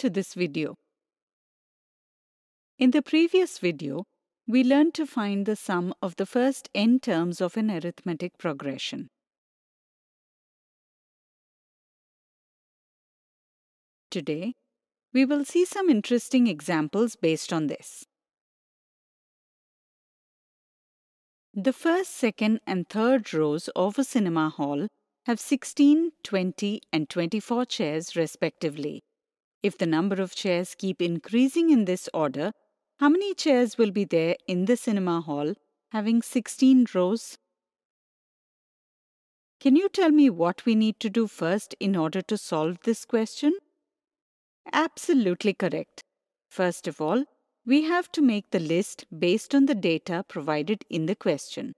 to this video. In the previous video, we learned to find the sum of the first n terms of an arithmetic progression. Today, we will see some interesting examples based on this. The first, second, and third rows of a cinema hall have 16, 20, and 24 chairs respectively. If the number of chairs keep increasing in this order, how many chairs will be there in the cinema hall having 16 rows? Can you tell me what we need to do first in order to solve this question? Absolutely correct. First of all, we have to make the list based on the data provided in the question.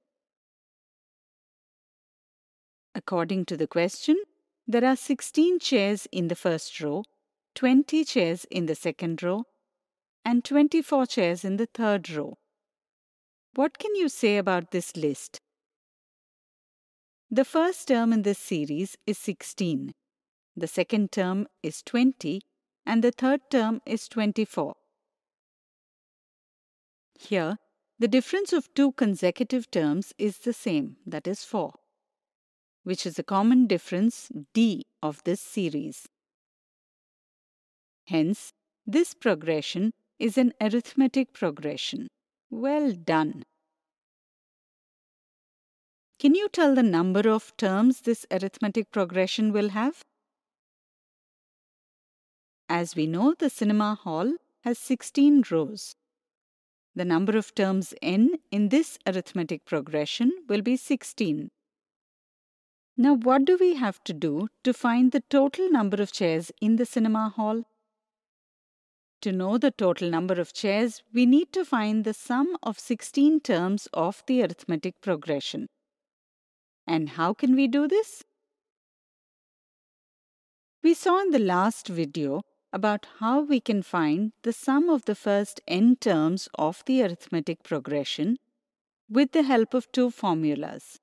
According to the question, there are 16 chairs in the first row, 20 chairs in the second row, and 24 chairs in the third row. What can you say about this list? The first term in this series is 16, the second term is 20, and the third term is 24. Here, the difference of two consecutive terms is the same, that is 4, which is the common difference D of this series. Hence, this progression is an arithmetic progression. Well done! Can you tell the number of terms this arithmetic progression will have? As we know, the cinema hall has 16 rows. The number of terms n in this arithmetic progression will be 16. Now, what do we have to do to find the total number of chairs in the cinema hall? To know the total number of chairs, we need to find the sum of 16 terms of the arithmetic progression. And how can we do this? We saw in the last video about how we can find the sum of the first n terms of the arithmetic progression with the help of two formulas.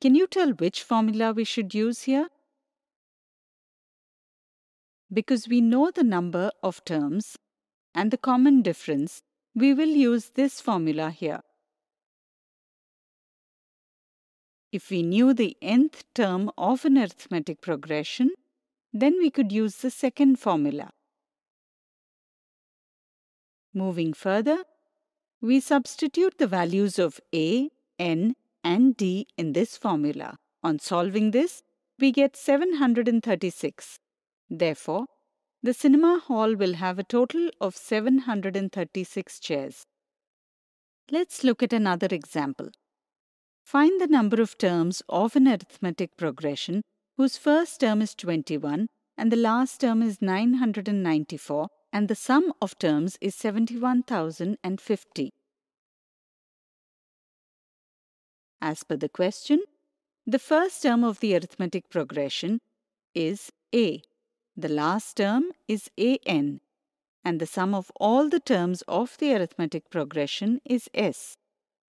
Can you tell which formula we should use here? Because we know the number of terms and the common difference, we will use this formula here. If we knew the nth term of an arithmetic progression, then we could use the second formula. Moving further, we substitute the values of a, n, and d in this formula. On solving this, we get 736. Therefore, the cinema hall will have a total of 736 chairs. Let's look at another example. Find the number of terms of an arithmetic progression whose first term is 21 and the last term is 994 and the sum of terms is 71,050. As per the question, the first term of the arithmetic progression is a, the last term is an, and the sum of all the terms of the arithmetic progression is s,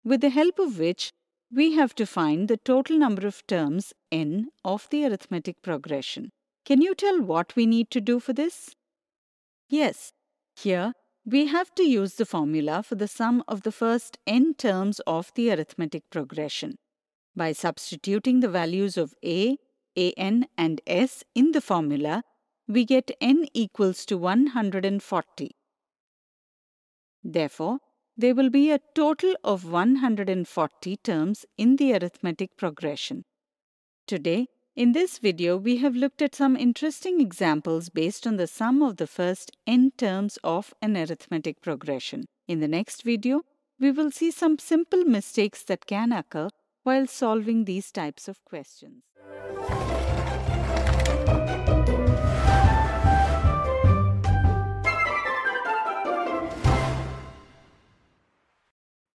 with the help of which we have to find the total number of terms n of the arithmetic progression. Can you tell what we need to do for this? Yes, here we have to use the formula for the sum of the first n terms of the arithmetic progression. By substituting the values of a, an, and s in the formula, we get n equals to 140. Therefore, there will be a total of 140 terms in the arithmetic progression. Today, in this video, we have looked at some interesting examples based on the sum of the first n terms of an arithmetic progression. In the next video, we will see some simple mistakes that can occur while solving these types of questions.